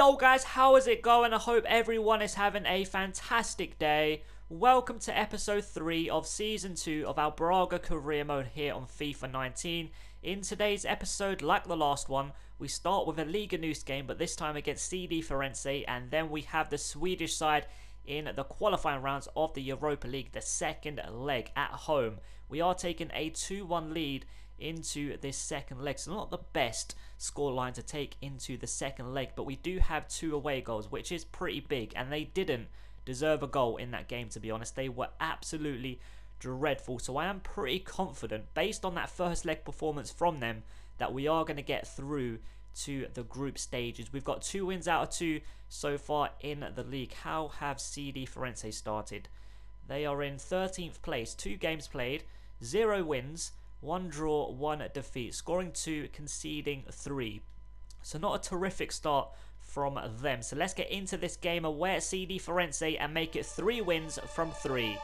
Yo guys, how is it going? I hope everyone is having a fantastic day. Welcome to episode 3 of season 2 of our Braga career mode here on FIFA 19. In today's episode, like the last one, we start with a Liga NOS game, but this time against CD Firenze, and then we have the Swedish side in the qualifying rounds of the Europa League, the second leg at home. We are taking a 2-1 lead into this second leg, so not the best scoreline to take into the second leg, but we do have 2 away goals, which is pretty big, and they didn't deserve a goal in that game, to be honest. They were absolutely dreadful, so I am pretty confident, based on that first leg performance from them, that we are going to get through to the group stages. We've got 2 wins out of 2 so far in the league. How have CD Firenze started? They are in 13th place, 2 games played, 0 wins, 1 draw, 1 defeat, scoring 2, conceding 3. So not a terrific start from them. So let's get into this game away at CD Firenze and make it 3 wins from 3.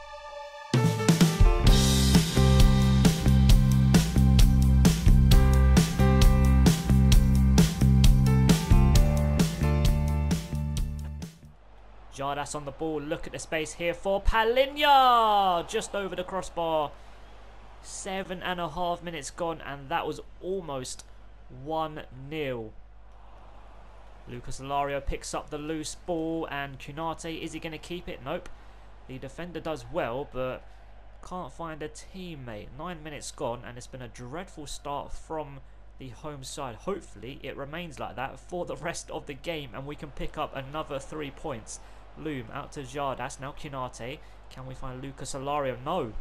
Jardas on the ball. Look at the space here for Palinja. Just over the crossbar. 7.5 minutes gone, and that was almost 1-0. Lucas Alario picks up the loose ball, and Konate, is he going to keep it? Nope. The defender does well, but can't find a teammate. 9 minutes gone, and it's been a dreadful start from the home side. Hopefully it remains like that for the rest of the game and we can pick up another 3 points. Loom out to Jardas, now Konate. Can we find Lucas Alario? No.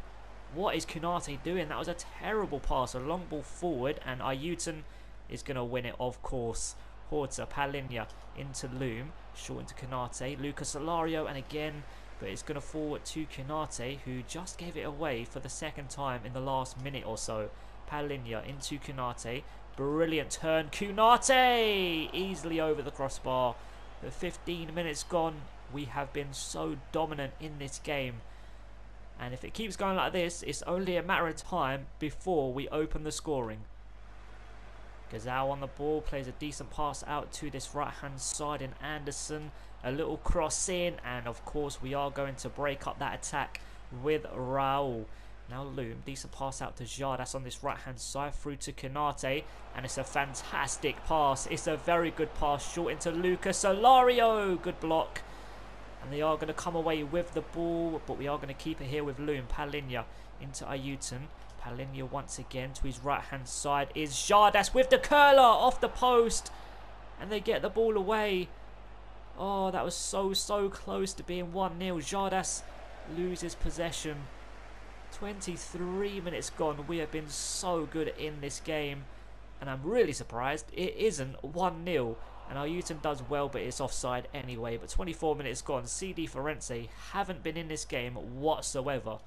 What is Konate doing? That was a terrible pass, a long ball forward, and Ayutin is going to win it, of course. Horta, Palinja into Loom, short into Konate, Lucas Alario, and again, but it's going to fall to Konate, who just gave it away for the second time in the last minute or so. Palinja into Konate, brilliant turn, Konate! Easily over the crossbar. But 15 minutes gone, we have been so dominant in this game. And if it keeps going like this, it's only a matter of time before we open the scoring. Gazao on the ball, plays a decent pass out to this right-hand side in Anderson. A little cross in, and of course we are going to break up that attack with Raul. Now Loom, decent pass out to Jardas on this right-hand side, through to Konate, and it's a fantastic pass. It's a very good pass, short into Lucas Alario. Good block. And they are going to come away with the ball, but we are going to keep it here with Loom. Palinja into Ayutin. Palinja once again to his right-hand side is Jardas with the curler off the post. And they get the ball away. Oh, that was so close to being 1-0. Jardas loses possession. 23 minutes gone. We have been so good in this game. And I'm really surprised it isn't 1-0. And Ayutin does well, but it's offside anyway. But 24 minutes gone. CD Firenze haven't been in this game whatsoever.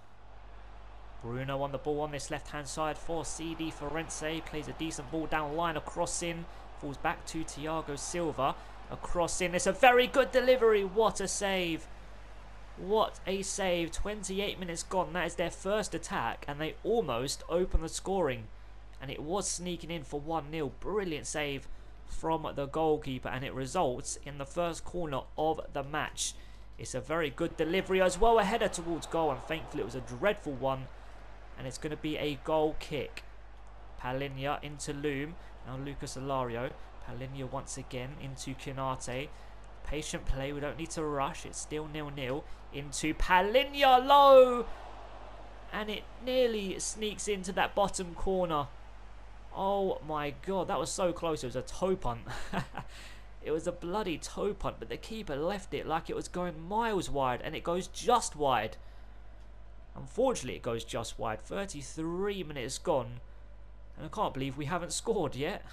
Bruno on the ball on this left-hand side for CD Firenze. Plays a decent ball down line, a cross in. Falls back to Tiago Silva. A cross in. It's a very good delivery. What a save. What a save. 28 minutes gone. That is their first attack. And they almost open the scoring. And it was sneaking in for 1-0. Brilliant save from the goalkeeper, and it results in the first corner of the match. It's a very good delivery as well, a header towards goal, and thankfully it was a dreadful one, and it's going to be a goal kick. Palinja into Loom, now Lucas Alario. Palinja once again into Konate. Patient play, we don't need to rush, it's still 0-0. Into Palinja, low, and it nearly sneaks into that bottom corner. Oh my god, that was so close. It was a toe punt. It was a bloody toe punt, but the keeper left it like it was going miles wide, and it goes just wide. Unfortunately, it goes just wide. 33 minutes gone, and I can't believe we haven't scored yet.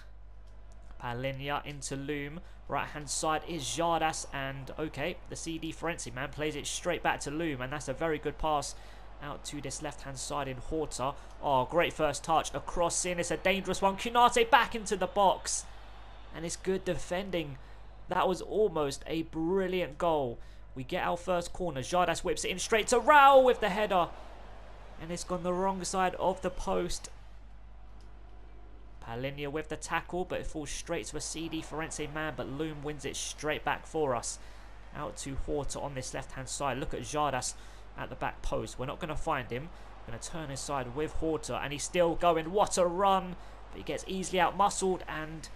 Palinja into Loom. Right-hand side is Jardas, and okay, the CD Firenze man plays it straight back to Loom, and that's a very good pass out to this left-hand side in Horta. Oh, great first touch. A cross in. It's a dangerous one. Konate back into the box. And it's good defending. That was almost a brilliant goal. We get our first corner. Jardas whips it in straight to Raul with the header. And it's gone the wrong side of the post. Palinja with the tackle, but it falls straight to a CD Firenze man, but Loom wins it straight back for us. Out to Horta on this left-hand side. Look at Jardas at the back post. We're not going to find him. We're going to turn his side with Horta, and he's still going. What a run! But he gets easily out-muscled, and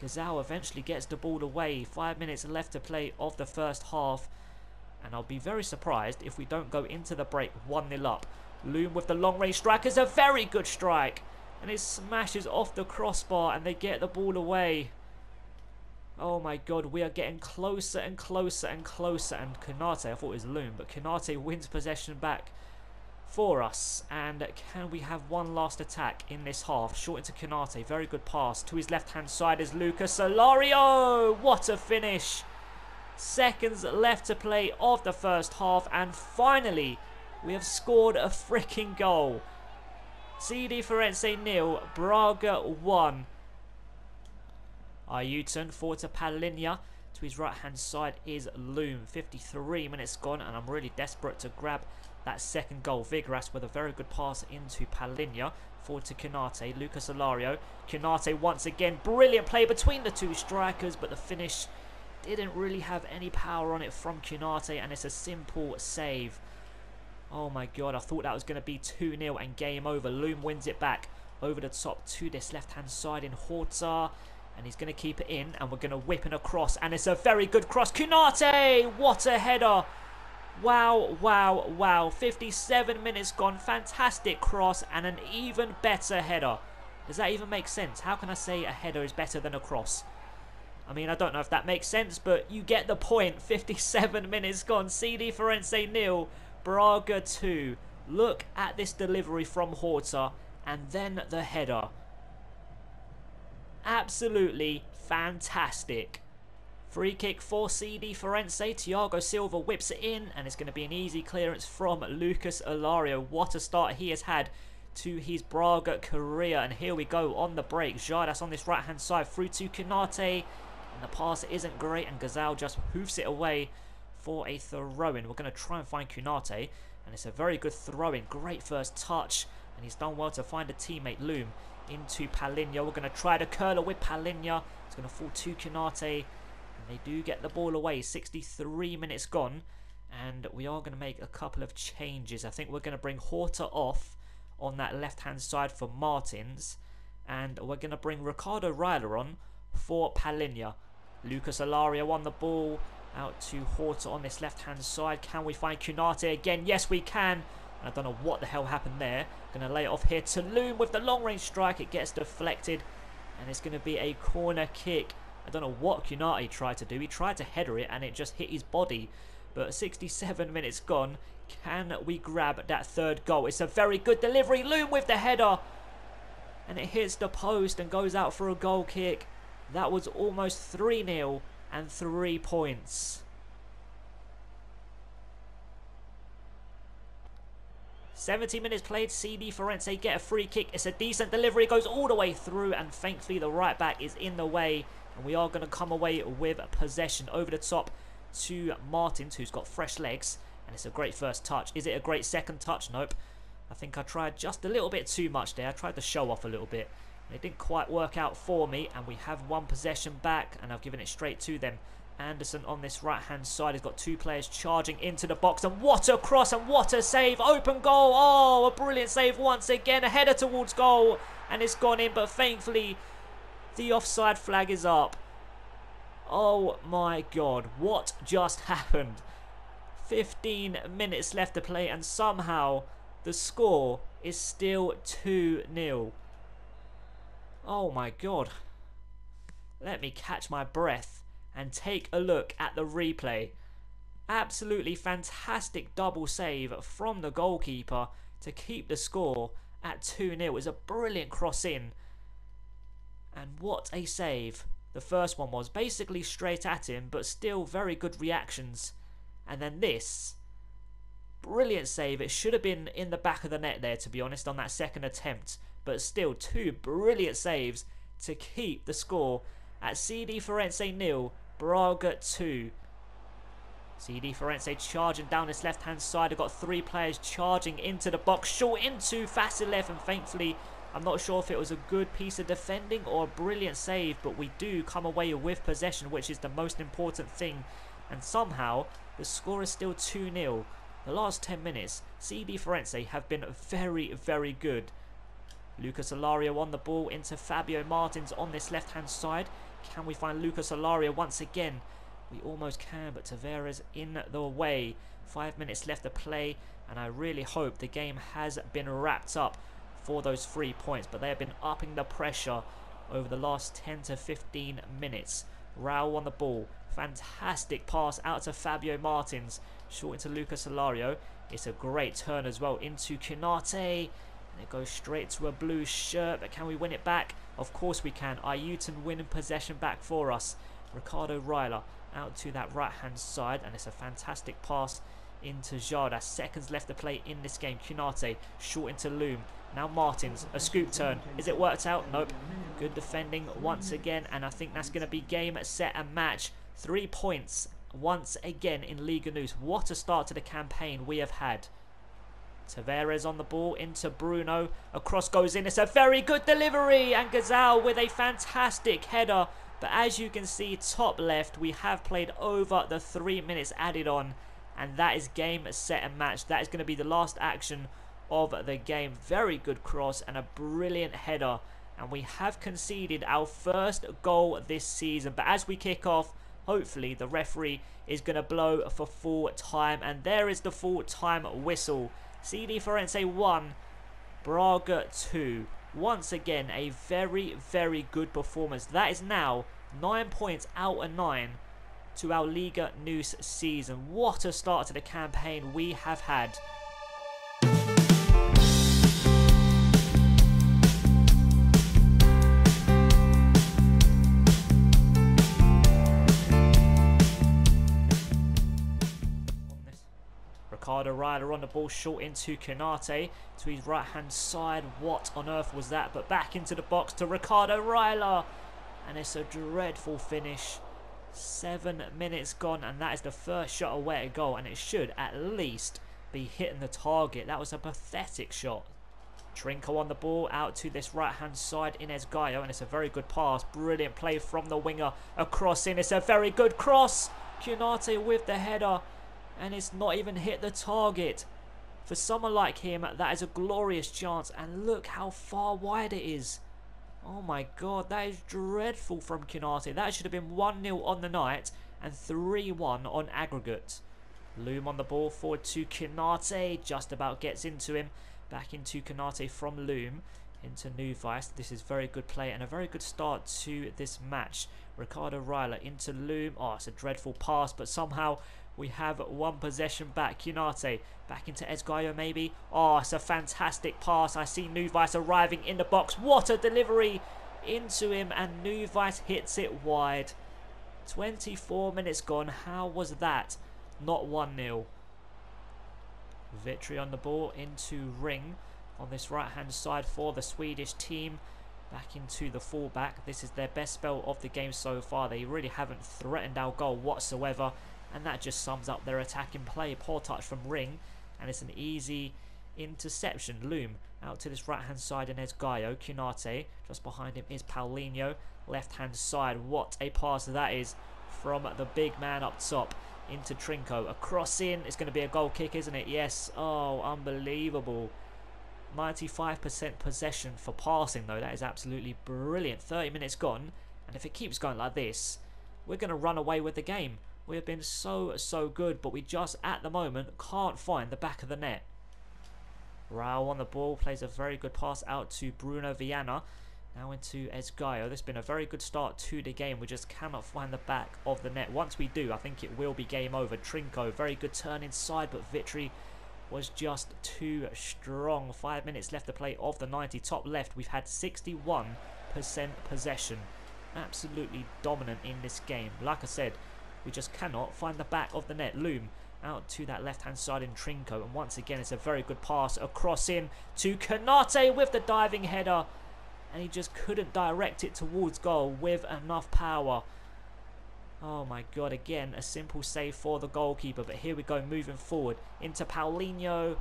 Gazao eventually gets the ball away. 5 minutes left to play of the first half, and I'll be very surprised if we don't go into the break 1-0 up. Loom with the long-range strike is a very good strike, and it smashes off the crossbar, and they get the ball away. Oh my god, we are getting closer and closer and closer, and Konate, I thought it was Loom, but Konate wins possession back for us. And can we have one last attack in this half? Short into Konate, very good pass. To his left-hand side is Lucas Alario! What a finish! Seconds left to play of the first half, and finally, we have scored a freaking goal. CD Firenze 0, Braga 1. Ayutin, forward to Palinja, to his right-hand side is Loom. 53 minutes gone, and I'm really desperate to grab that second goal. Vigras with a very good pass into Palinja, forward to Konate, Lucas Alario. Konate once again, brilliant play between the two strikers, but the finish didn't really have any power on it from Konate, and it's a simple save. Oh my god, I thought that was going to be 2-0 and game over. Loom wins it back over the top to this left-hand side in Horta. And he's going to keep it in, and we're going to whip in a cross, and it's a very good cross. Konate! What a header! Wow, wow, wow. 57 minutes gone, fantastic cross, and an even better header. Does that even make sense? How can I say a header is better than a cross? I mean, I don't know if that makes sense, but you get the point. 57 minutes gone, CD Firenze 0, Braga 2. Look at this delivery from Horta, and then the header. Absolutely fantastic. Free kick for CD Firenze. Tiago Silva whips it in, and it's going to be an easy clearance from Lucas Alario. What a start he has had to his Braga career. And here we go on the break. Jardas on this right-hand side through to Konate, and the pass isn't great, and Gazal just hoofs it away for a throw-in. We're going to try and find Konate, and it's a very good throw-in. Great first touch, and he's done well to find a teammate, Loom. Into Palinja, we're going to try to curl it with Palinja. It's going to fall to Konate, and they do get the ball away. 63 minutes gone, and we are going to make a couple of changes. I think we're going to bring Horta off on that left-hand side for Martins, and we're going to bring Ricardo Ryller on for Palinja. Lucas Alario on the ball, out to Horta on this left-hand side. Can we find Konate again? Yes, we can. I don't know what the hell happened there. Going to lay it off here to Loom with the long-range strike. It gets deflected, and it's going to be a corner kick. I don't know what Konate tried to do. He tried to header it, and it just hit his body. But 67 minutes gone. Can we grab that third goal? It's a very good delivery. Loom with the header, and it hits the post and goes out for a goal kick. That was almost 3-0 and 3 points. . 70 minutes played, CD Firenze get a free kick. It's a decent delivery, goes all the way through, and thankfully the right back is in the way, and we are going to come away with possession. Over the top to Martins, who's got fresh legs, and it's a great first touch. Is it a great second touch? Nope. I think I tried just a little bit too much there. I tried to show off a little bit. It didn't quite work out for me, and we have one possession back, and I've given it straight to them. Anderson on this right-hand side has got two players charging into the box, and what a cross and what a save. Open goal. Oh, a brilliant save once again. A header towards goal, and it's gone in, but thankfully the offside flag is up. Oh my god, what just happened? 15 minutes left to play, and somehow the score is still 2-0. Oh my god. Let me catch my breath and take a look at the replay. Absolutely fantastic double save from the goalkeeper to keep the score at 2-0. It was a brilliant cross in, and what a save. The first one was basically straight at him, but still very good reactions. And then this brilliant save. It should have been in the back of the net there, to be honest, on that second attempt, but still two brilliant saves to keep the score at CD Firenze 0, Braga 2. CD Firenze charging down his left-hand side. I've got three players charging into the box. Short into Fasilev, and thankfully I'm not sure if it was a good piece of defending or a brilliant save, but we do come away with possession, which is the most important thing. And somehow, the score is still 2-0. The last 10 minutes, CD Firenze have been very, very good. Lucas Alario on the ball into Fabio Martins on this left-hand side. Can we find Lucas Alario once again? We almost can, but Tavares in the way. 5 minutes left to play, and I really hope the game has been wrapped up for those 3 points, but they have been upping the pressure over the last 10 to 15 minutes. Raul on the ball. Fantastic pass out to Fabio Martins. Short into Lucas Alario. It's a great turn as well into Konate. And it goes straight to a blue shirt, but can we win it back? Of course we can. Ayutin winning possession back for us. Ricardo Ryller out to that right-hand side, and it's a fantastic pass into Jardas. Seconds left to play in this game. Konate short into Loom. Now Martins, a scoop turn. Is it worked out? Nope. Good defending once again, and I think that's going to be game, set and match. 3 points once again in Liga NOS. What a start to the campaign we have had. Tavares on the ball into Bruno. A cross goes in. It's a very good delivery. And Gazao with a fantastic header. But as you can see, top left, we have played over the 3 minutes added on. And that is game, set and match. That is going to be the last action of the game. Very good cross and a brilliant header. And we have conceded our first goal this season. But as we kick off, hopefully the referee is going to blow for full time. And there is the full time whistle. CD Firenze 1, Braga 2. Once again, a very, very good performance. That is now 9 points out of 9 to our Liga NOS season. What a start to the campaign we have had. Ricardo Ryller on the ball, short into Konate, to his right hand side. What on earth was that? But back into the box to Ricardo Ryller, and it's a dreadful finish. 7 minutes gone, and that is the first shot away at goal, and it should at least be hitting the target. That was a pathetic shot. Trinco on the ball, out to this right hand side, Ines Gaio, and it's a very good pass. Brilliant play from the winger, a cross in. It's a very good cross. Konate with the header. And it's not even hit the target. For someone like him, that is a glorious chance. And look how far wide it is. Oh my god, that is dreadful from Konate. That should have been 1-0 on the night and 3-1 on aggregate. Loom on the ball, forward to Konate. Just about gets into him. Back into Konate from Loom. Into Nuviço. This is very good play and a very good start to this match. Ricardo Ryller into Loom. Oh, it's a dreadful pass, but somehow we have one possession back. Konate back into Esgaio maybe. Oh, it's a fantastic pass. I see Nuviço arriving in the box. What a delivery into him, and Nuviço hits it wide. 24 minutes gone. How was that not 1-0? Victory on the ball into Ring on this right-hand side for the Swedish team. Back into the fullback. This is their best spell of the game so far. They really haven't threatened our goal whatsoever. And that just sums up their attacking play. Poor touch from Ring. And it's an easy interception. Loom out to this right-hand side. And there's Gaio. Konate. Just behind him is Paulinho. Left-hand side. What a pass that is from the big man up top. Into Trinco. A cross in. It's going to be a goal kick, isn't it? Yes. Oh, unbelievable. 95% possession for passing, though. That is absolutely brilliant. 30 minutes gone. And if it keeps going like this, we're going to run away with the game. We have been so good, but we just, at the moment, can't find the back of the net. Raul on the ball, plays a very good pass out to Bruno Viana. Now into Esgaio. This has been a very good start to the game. We just cannot find the back of the net. Once we do, I think it will be game over. Trinco, very good turn inside, but Victory was just too strong. 5 minutes left to play of the 90. Top left, we've had 61% possession. Absolutely dominant in this game. Like I said, we just cannot find the back of the net. Loom out to that left-hand side in Trinco. And once again, it's a very good pass. A cross in to Konate with the diving header. And he just couldn't direct it towards goal with enough power. Oh my god, again, a simple save for the goalkeeper. But here we go, moving forward into Paulinho.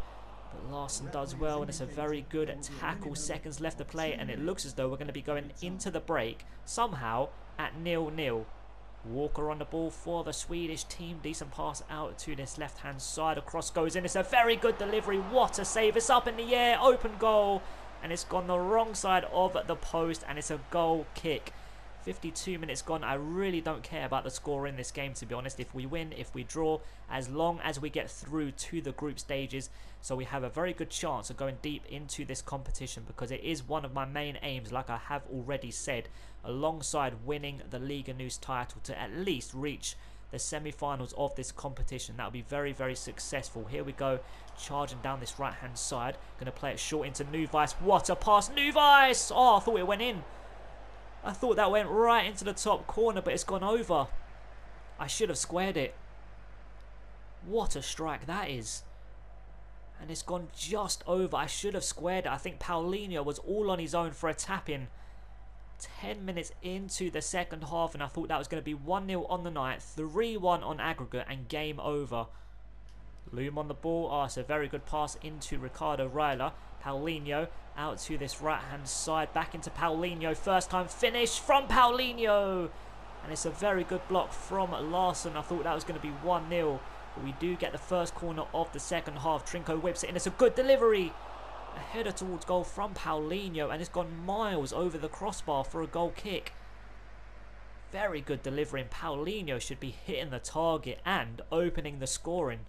But Larson does well, and it's a very good tackle. Seconds left to play, and it looks as though we're going to be going into the break somehow at 0-0. Walker on the ball for the Swedish team. Decent pass out to this left-hand side. A cross goes in. It's a very good delivery. What a save. It's up in the air. Open goal. And it's gone the wrong side of the post. And it's a goal kick. 52 minutes gone. I really don't care about the score in this game, to be honest. If we win, if we draw, as long as we get through to the group stages. So we have a very good chance of going deep into this competition, because it is one of my main aims, like I have already said, alongside winning the Liga NOS title, to at least reach the semi-finals of this competition. That would be very, very successful. Here we go, charging down this right-hand side. Going to play it short into Nuviço. What a pass, Nuviço! Oh, I thought it went in. I thought that went right into the top corner, but it's gone over. I should have squared it. What a strike that is. And it's gone just over. I should have squared it. I think Paulinho was all on his own for a tap-in. 10 minutes into the second half, and I thought that was going to be 1-0 on the night, 3-1 on aggregate, and game over. Loom on the ball. Ah, so very good pass into Ricardo Ryller. Paulinho out to this right-hand side. Back into Paulinho. First-time finish from Paulinho. And it's a very good block from Larson. I thought that was going to be 1-0. But we do get the first corner of the second half. Trinco whips it in. It's a good delivery. A header towards goal from Paulinho. And it's gone miles over the crossbar for a goal kick. Very good delivery. And Paulinho should be hitting the target and opening the scoring.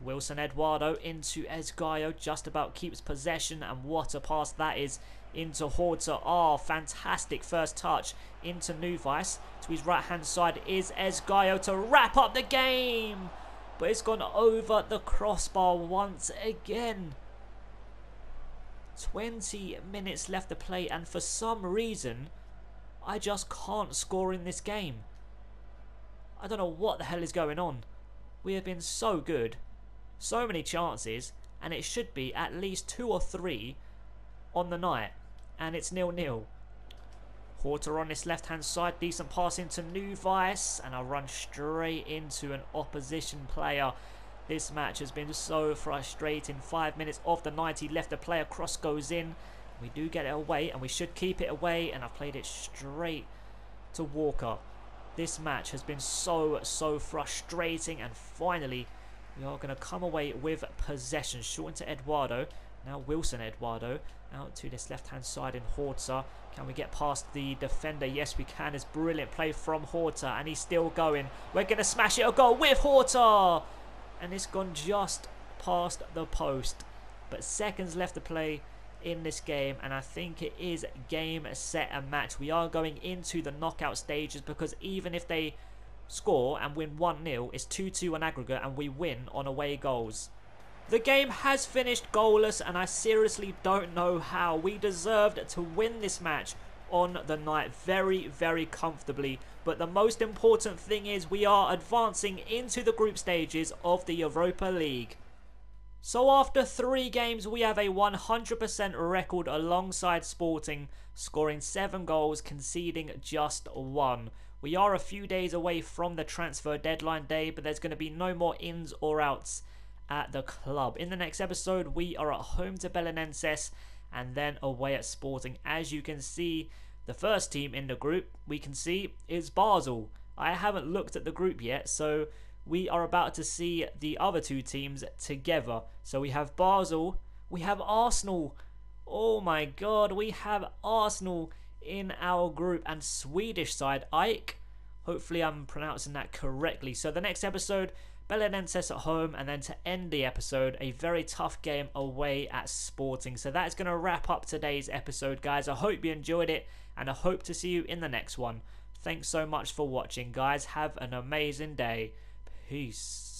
Wilson Eduardo into Ines Gaio, just about keeps possession, and what a pass that is into Horta. Ah, oh, fantastic first touch into Nuviço. To his right hand side is Ines Gaio to wrap up the game, but it's gone over the crossbar once again. 20 minutes left to play, and for some reason I just can't score in this game. I don't know what the hell is going on. We have been so good. So many chances, and it should be at least 2 or 3 on the night, and it's 0-0. Horta on this left-hand side, decent pass into Nuviço, and I run straight into an opposition player. This match has been so frustrating. 5 minutes of the 90 left to play. A cross goes in. We do get it away, and we should keep it away, and I've played it straight to Walker. This match has been so frustrating, and finally we are going to come away with possession. Short into Eduardo. Now Wilson Eduardo. Out to this left-hand side in Horta. Can we get past the defender? Yes, we can. It's brilliant play from Horta. And he's still going. We're going to smash it a goal with Horta. And it's gone just past the post. But seconds left to play in this game. And I think it is game, set, and match. We are going into the knockout stages, because even if they score and win 1-0, it's 2-2 on aggregate, and we win on away goals. The game has finished goalless, and I seriously don't know how. We deserved to win this match on the night very comfortably, but the most important thing is we are advancing into the group stages of the Europa League. So after 3 games, we have a 100% record alongside Sporting, scoring 7 goals, conceding just 1. We are a few days away from the transfer deadline day, but there's going to be no more ins or outs at the club. In the next episode, we are at home to Belenenses and then away at Sporting. As you can see, the first team in the group, we can see, is Basel. I haven't looked at the group yet, so we are about to see the other 2 teams together. So we have Basel, we have Arsenal. Oh my god, we have Arsenal in our group, and Swedish side Ike. Hopefully I'm pronouncing that correctly. So the next episode, Belenenses at home, and then to end the episode, a very tough game away at Sporting. So that's going to wrap up today's episode, guys. I hope you enjoyed it, and I hope to see you in the next one. Thanks so much for watching, guys. Have an amazing day. Peace.